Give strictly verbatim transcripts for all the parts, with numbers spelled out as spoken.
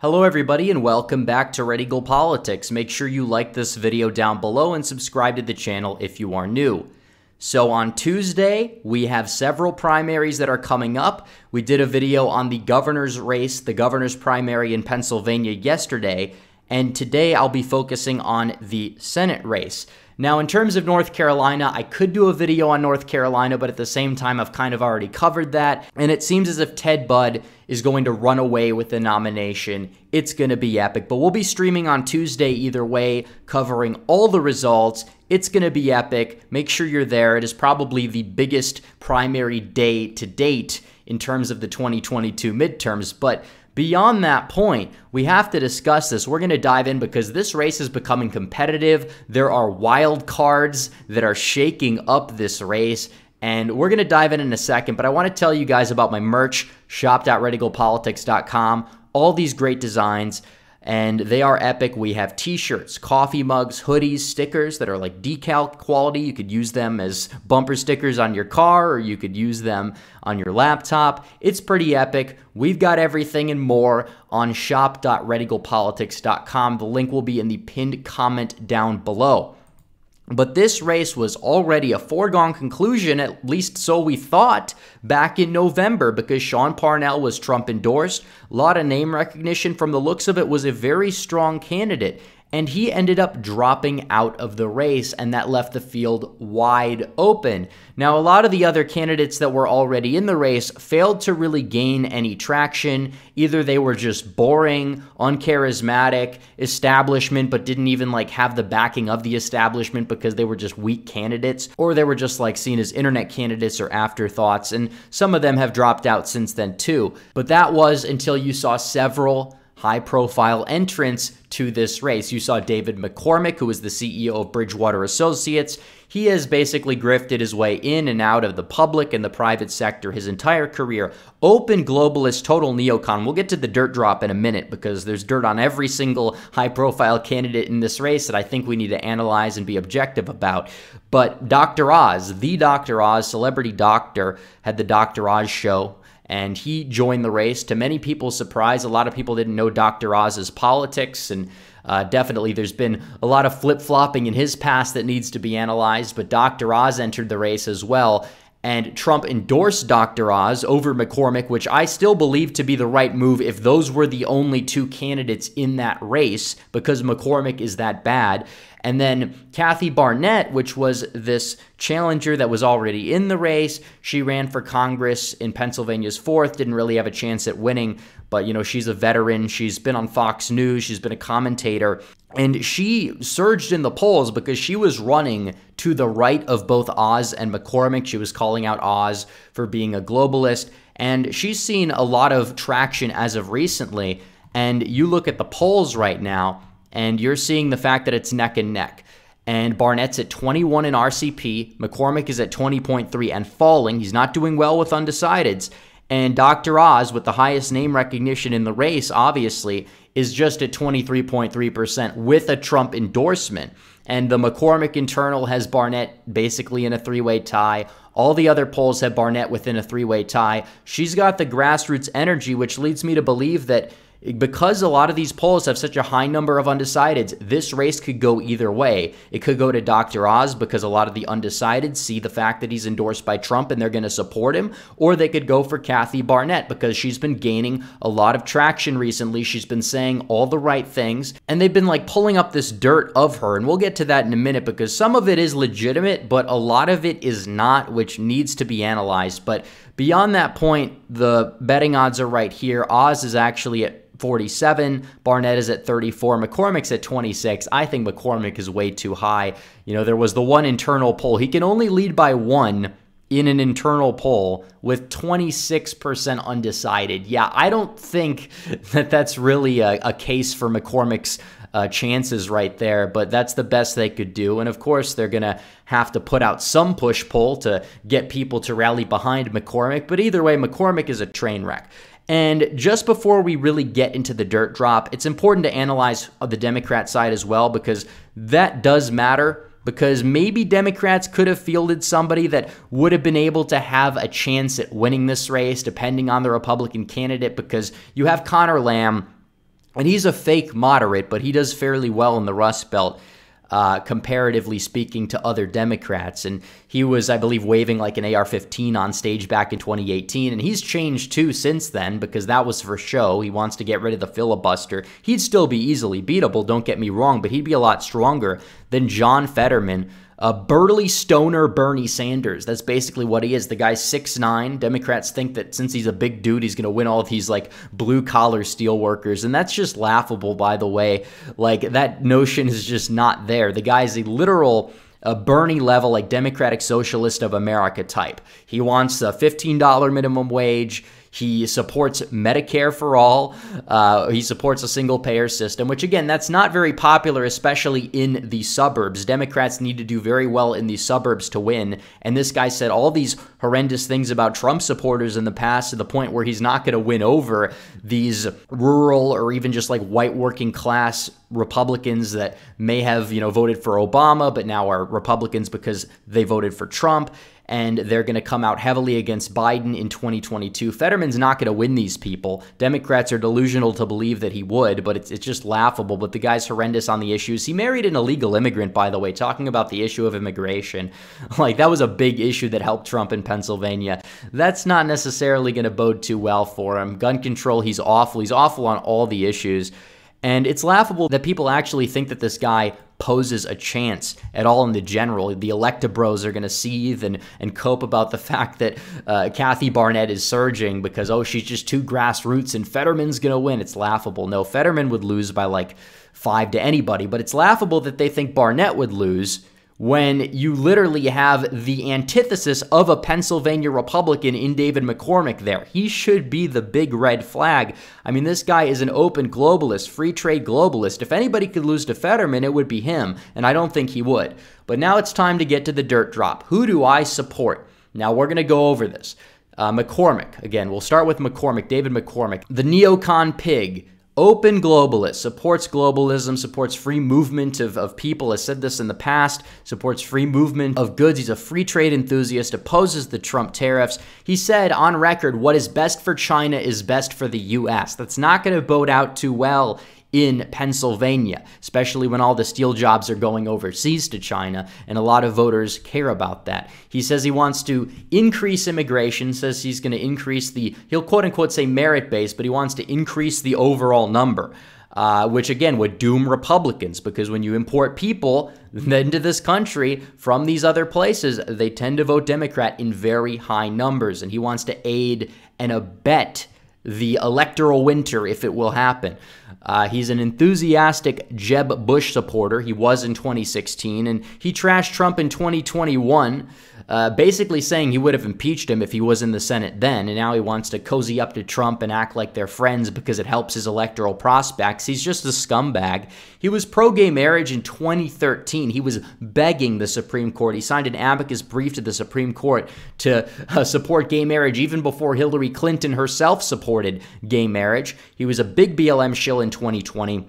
Hello everybody and welcome back to Red Eagle Politics. Make sure you like this video down below and subscribe to the channel if you are new. So on Tuesday, we have several primaries that are coming up. We did a video on the governor's race, the governor's primary in Pennsylvania yesterday, and today I'll be focusing on the Senate race. Now, in terms of North Carolina, I could do a video on North Carolina, but at the same time, I've kind of already covered that. And it seems as if Ted Budd is going to run away with the nomination. It's going to be epic, but we'll be streaming on Tuesday either way, covering all the results. It's going to be epic. Make sure you're there. It is probably the biggest primary day to date in terms of the twenty twenty-two midterms, but beyond that point, we have to discuss this. We're going to dive in because this race is becoming competitive. There are wild cards that are shaking up this race, and we're going to dive in in a second, but I want to tell you guys about my merch, shop dot red eagle politics dot com, all these great designs, and they are epic. We have t-shirts, coffee mugs, hoodies, stickers that are like decal quality. You could use them as bumper stickers on your car, or you could use them on your laptop. It's pretty epic. We've got everything and more on shop dot red eagle politics dot com. The link will be in the pinned comment down below. But this race was already a foregone conclusion, at least so we thought, back in November, because Sean Parnell was Trump endorsed. A lot of name recognition from the looks of it, was a very strong candidate. And he ended up dropping out of the race, and that left the field wide open. Now, a lot of the other candidates that were already in the race failed to really gain any traction. Either they were just boring, uncharismatic, establishment, but didn't even like have the backing of the establishment because they were just weak candidates, or they were just like seen as internet candidates or afterthoughts. And some of them have dropped out since then too. But that was until you saw several high-profile entrants to this race. You saw David McCormick, who is the C E O of Bridgewater Associates. He has basically grifted his way in and out of the public and the private sector his entire career. Open globalist, total neocon. We'll get to the dirt drop in a minute because there's dirt on every single high-profile candidate in this race that I think we need to analyze and be objective about. But Doctor Oz, the Doctor Oz, celebrity doctor, had the Doctor Oz show, and he joined the race. To many people's surprise, a lot of people didn't know Doctor Oz's politics, and uh, definitely there's been a lot of flip-flopping in his past that needs to be analyzed, but Doctor Oz entered the race as well, and Trump endorsed Doctor Oz over McCormick, which I still believe to be the right move if those were the only two candidates in that race, because McCormick is that bad. And then Kathy Barnette, which was this challenger that was already in the race, she ran for Congress in Pennsylvania's fourth, didn't really have a chance at winning, but you know, she's a veteran, she's been on Fox News, she's been a commentator, and she surged in the polls because she was running to the right of both Oz and McCormick. She was calling out Oz for being a globalist, and she's seen a lot of traction as of recently, and you look at the polls right now, and you're seeing the fact that it's neck and neck. And Barnette's at twenty-one in R C P. McCormick is at twenty point three and falling. He's not doing well with undecideds. And Doctor Oz, with the highest name recognition in the race, obviously, is just at twenty-three point three percent with a Trump endorsement. And the McCormick internal has Barnette basically in a three-way tie. All the other polls have Barnette within a three-way tie. She's got the grassroots energy, which leads me to believe that because a lot of these polls have such a high number of undecideds, this race could go either way. It could go to Doctor Oz because a lot of the undecideds see the fact that he's endorsed by Trump and they're going to support him, or they could go for Kathy Barnette because she's been gaining a lot of traction recently. She's been saying all the right things, and they've been like pulling up this dirt of her, and we'll get to that in a minute because some of it is legitimate, but a lot of it is not, which needs to be analyzed. But beyond that point, the betting odds are right here. Oz is actually at forty-seven, Barnette is at thirty-four, McCormick's at twenty-six. I think McCormick is way too high. You know, there was the one internal poll. He can only lead by one in an internal poll with twenty-six percent undecided. Yeah, I don't think that that's really a, a case for McCormick's Uh, chances right there, but that's the best they could do. And of course, they're going to have to put out some push-pull to get people to rally behind McCormick. But either way, McCormick is a train wreck. And just before we really get into the dirt drop, it's important to analyze the Democrat side as well, because that does matter. Because maybe Democrats could have fielded somebody that would have been able to have a chance at winning this race, depending on the Republican candidate, because you have Connor Lamb And he's a fake moderate, but he does fairly well in the Rust Belt, uh, comparatively speaking to other Democrats. And he was, I believe, waving like an A R fifteen on stage back in twenty eighteen. And he's changed, too, since then, because that was for show. He wants to get rid of the filibuster. He'd still be easily beatable, don't get me wrong, but he'd be a lot stronger than John Fetterman, a burly stoner Bernie Sanders. That's basically what he is. The guy's six nine. Democrats think that since he's a big dude, he's going to win all of these, like, blue-collar steel workers. And that's just laughable, by the way. Like, that notion is just not there. The guy's a literal a Bernie level, like, Democratic Socialist of America type. He wants a fifteen dollar minimum wage. He supports Medicare for all. Uh, he supports a single-payer system, which, again, that's not very popular, especially in the suburbs. Democrats need to do very well in the suburbs to win, and this guy said all these horrendous things about Trump supporters in the past to the point where he's not going to win over these rural or even just, like, white working-class Republicans that may have, you know, voted for Obama but now are Republicans because they voted for Trump. And they're going to come out heavily against Biden in twenty twenty-two. Fetterman's not going to win these people. Democrats are delusional to believe that he would, but it's, it's just laughable. But the guy's horrendous on the issues. He married an illegal immigrant, by the way, talking about the issue of immigration. Like, that was a big issue that helped Trump in Pennsylvania. That's not necessarily going to bode too well for him. Gun control, he's awful. He's awful on all the issues. And it's laughable that people actually think that this guy poses a chance at all in the general. The electabros are going to seethe and, and cope about the fact that uh, Kathy Barnette is surging because, oh, she's just too grassroots and Fetterman's going to win. It's laughable. No, Fetterman would lose by like five to anybody, but it's laughable that they think Barnette would lose when you literally have the antithesis of a Pennsylvania Republican in David McCormick there. He should be the big red flag. I mean, this guy is an open globalist, free trade globalist. If anybody could lose to Fetterman, it would be him, and I don't think he would. But now it's time to get to the dirt drop. Who do I support? Now, we're going to go over this. Uh, McCormick, again, we'll start with McCormick, David McCormick, the neocon pig. Open globalist, supports globalism, supports free movement of, of people, has said this in the past, supports free movement of goods. He's a free trade enthusiast, opposes the Trump tariffs. He said on record, what is best for China is best for the U S That's not going to bode out too well in Pennsylvania, especially when all the steel jobs are going overseas to China, and a lot of voters care about that. He says he wants to increase immigration, says he's going to increase the, he'll quote-unquote say merit-based, but he wants to increase the overall number, uh, which again would doom Republicans, because when you import people into this country from these other places, they tend to vote Democrat in very high numbers, and he wants to aid and abet the electoral winter, if it will happen. Uh, he's an enthusiastic Jeb Bush supporter. He was in twenty sixteen, and he trashed Trump in twenty twenty-one, uh, basically saying he would have impeached him if he was in the Senate then, and now he wants to cozy up to Trump and act like they're friends because it helps his electoral prospects. He's just a scumbag. He was pro-gay marriage in twenty thirteen. He was begging the Supreme Court. He signed an amicus brief to the Supreme Court to uh, support gay marriage even before Hillary Clinton herself supported gay marriage. He was a big B L M shill in twenty twenty.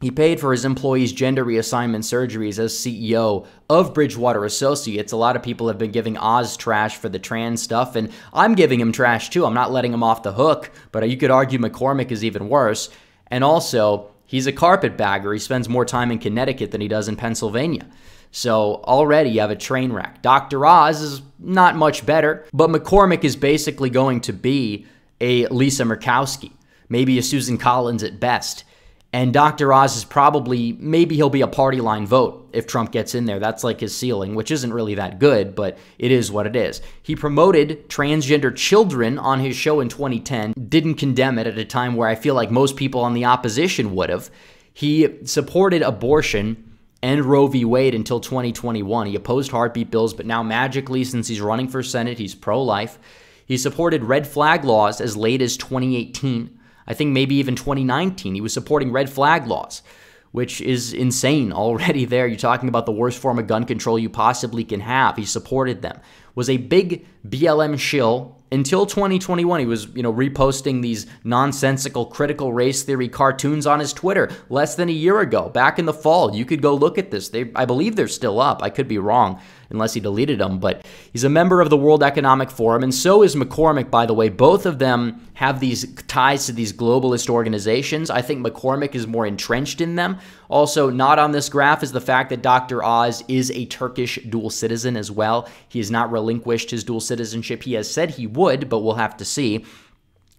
He paid for his employees' gender reassignment surgeries as C E O of Bridgewater Associates. A lot of people have been giving Oz trash for the trans stuff, and I'm giving him trash too. I'm not letting him off the hook, but you could argue McCormick is even worse. And also, he's a carpetbagger. He spends more time in Connecticut than he does in Pennsylvania. So already you have a train wreck. Doctor Oz is not much better, but McCormick is basically going to be a Lisa Murkowski, maybe a Susan Collins at best. And Doctor Oz is probably, maybe he'll be a party line vote if Trump gets in there. That's like his ceiling, which isn't really that good, but it is what it is. He promoted transgender children on his show in twenty ten, didn't condemn it at a time where I feel like most people on the opposition would have. He supported abortion and Roe v. Wade until twenty twenty-one. He opposed heartbeat bills, but now magically, since he's running for Senate, he's pro-life. He supported red flag laws as late as twenty eighteen. I think maybe even twenty nineteen. He was supporting red flag laws, which is insane already there. You're talking about the worst form of gun control you possibly can have. He supported them. Was a big B L M shill until twenty twenty-one. He was, you know, reposting these nonsensical critical race theory cartoons on his Twitter less than a year ago. Back in the fall, you could go look at this. They, I believe they're still up. I could be wrong. unless he deleted them, but he's a member of the World Economic Forum, and so is McCormick, by the way. Both of them have these ties to these globalist organizations. I think McCormick is more entrenched in them. Also, not on this graph is the fact that Doctor Oz is a Turkish dual citizen as well. He has not relinquished his dual citizenship. He has said he would, but we'll have to see.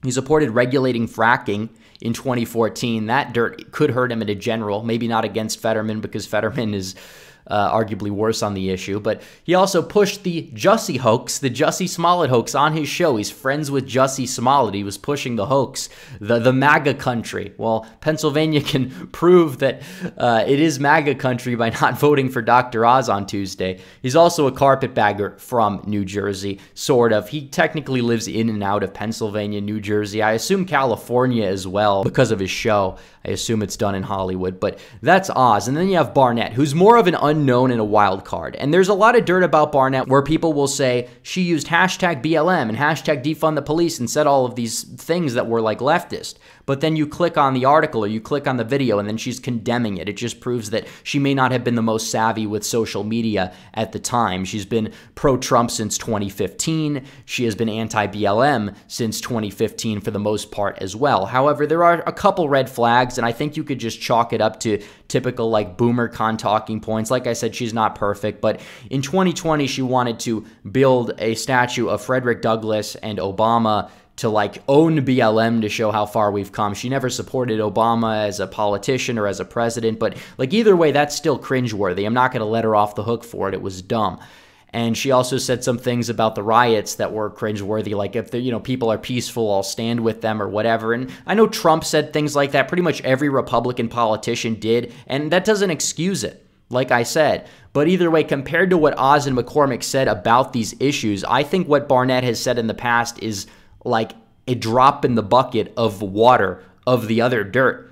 He supported regulating fracking in twenty fourteen. That dirt could hurt him in a general, maybe not against Fetterman, because Fetterman is uh, arguably worse on the issue. But he also pushed the Jussie hoax, the Jussie Smollett hoax, on his show. He's friends with Jussie Smollett. He was pushing the hoax, the, the MAGA country. Well, Pennsylvania can prove that uh, it is MAGA country by not voting for Doctor Oz on Tuesday. He's also a carpetbagger from New Jersey, sort of. He technically lives in and out of Pennsylvania, New Jersey, I assume California as well because of his show. I assume it's done in Hollywood, but that's Oz. And then you have Barnette, who's more of an unknown and a wild card. And there's a lot of dirt about Barnette where people will say she used hashtag B L M and hashtag defund the police and said all of these things that were like leftist. But then you click on the article or you click on the video and then she's condemning it. It just proves that she may not have been the most savvy with social media at the time. She's been pro-Trump since twenty fifteen. She has been anti-B L M since twenty fifteen for the most part as well. However, there are a couple red flags, and I think you could just chalk it up to typical like boomer con talking points. Like I said, she's not perfect, but in twenty twenty, she wanted to build a statue of Frederick Douglass and Obama to like own B L M to show how far we've come. She never supported Obama as a politician or as a president, but like either way, that's still cringeworthy. I'm not gonna let her off the hook for it. It was dumb. And she also said some things about the riots that were cringeworthy, like if the, you know, people are peaceful, I'll stand with them or whatever. And I know Trump said things like that. Pretty much every Republican politician did, and that doesn't excuse it, like I said. But either way, compared to what Oz and McCormick said about these issues, I think what Barnette has said in the past is like a drop in the bucket of water of the other dirt.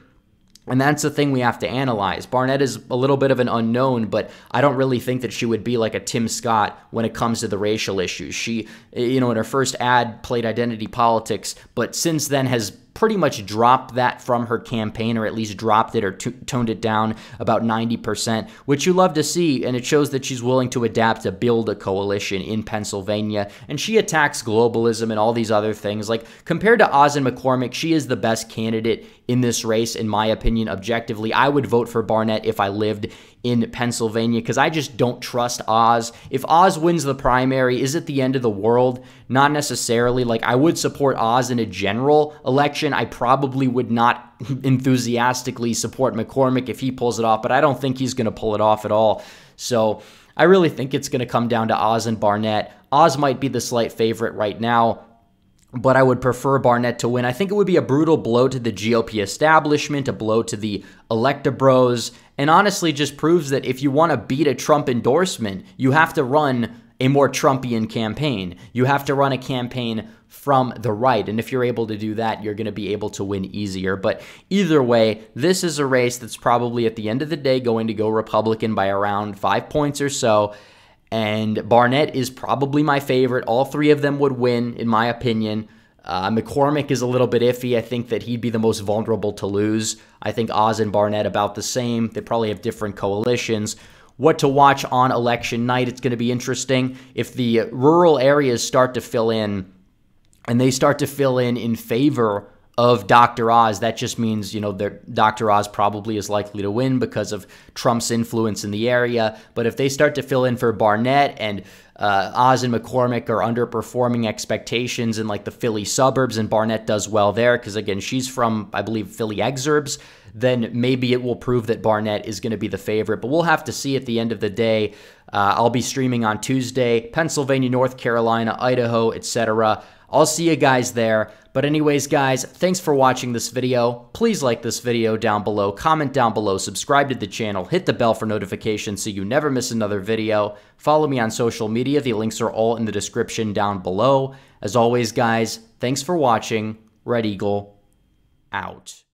And that's the thing we have to analyze. Barnette is a little bit of an unknown, but I don't really think that she would be like a Tim Scott when it comes to the racial issues. She, you know, in her first ad played identity politics, but since then has pretty much dropped that from her campaign, or at least dropped it or toned it down about ninety percent, which you love to see, and it shows that she's willing to adapt to build a coalition in Pennsylvania. And she attacks globalism and all these other things. Like, compared to Oz and McCormick, she is the best candidate in this race, in my opinion, objectively. I would vote for Barnette if I lived in Pennsylvania, because I just don't trust Oz. If Oz wins the primary, is it the end of the world? Not necessarily. Like, I would support Oz in a general election. I probably would not enthusiastically support McCormick if he pulls it off, but I don't think he's going to pull it off at all. So I really think it's going to come down to Oz and Barnette. Oz might be the slight favorite right now, but I would prefer Barnette to win. I think it would be a brutal blow to the G O P establishment, a blow to the electabros, and honestly just proves that if you want to beat a Trump endorsement, you have to run a more Trumpian campaign. You have to run a campaign from the right, and if you're able to do that, you're going to be able to win easier. But either way, this is a race that's probably at the end of the day going to go Republican by around five points or so, and Barnette is probably my favorite. All three of them would win, in my opinion. Uh, McCormick is a little bit iffy. I think that he'd be the most vulnerable to lose. I think Oz and Barnette about the same. They probably have different coalitions. What to watch on election night, it's going to be interesting. If the rural areas start to fill in, and they start to fill in in favor of Doctor Oz, that just means, you know, Doctor Oz probably is likely to win because of Trump's influence in the area. But if they start to fill in for Barnette, and uh, Oz and McCormick are underperforming expectations in like the Philly suburbs, and Barnette does well there because, again, she's from, I believe, Philly exurbs, then maybe it will prove that Barnette is going to be the favorite. But we'll have to see at the end of the day. Uh, I'll be streaming on Tuesday, Pennsylvania, North Carolina, Idaho, et cetera. I'll see you guys there. But anyways, guys, thanks for watching this video. Please like this video down below, comment down below, subscribe to the channel, hit the bell for notifications so you never miss another video. Follow me on social media. The links are all in the description down below. As always, guys, thanks for watching. Red Eagle, out.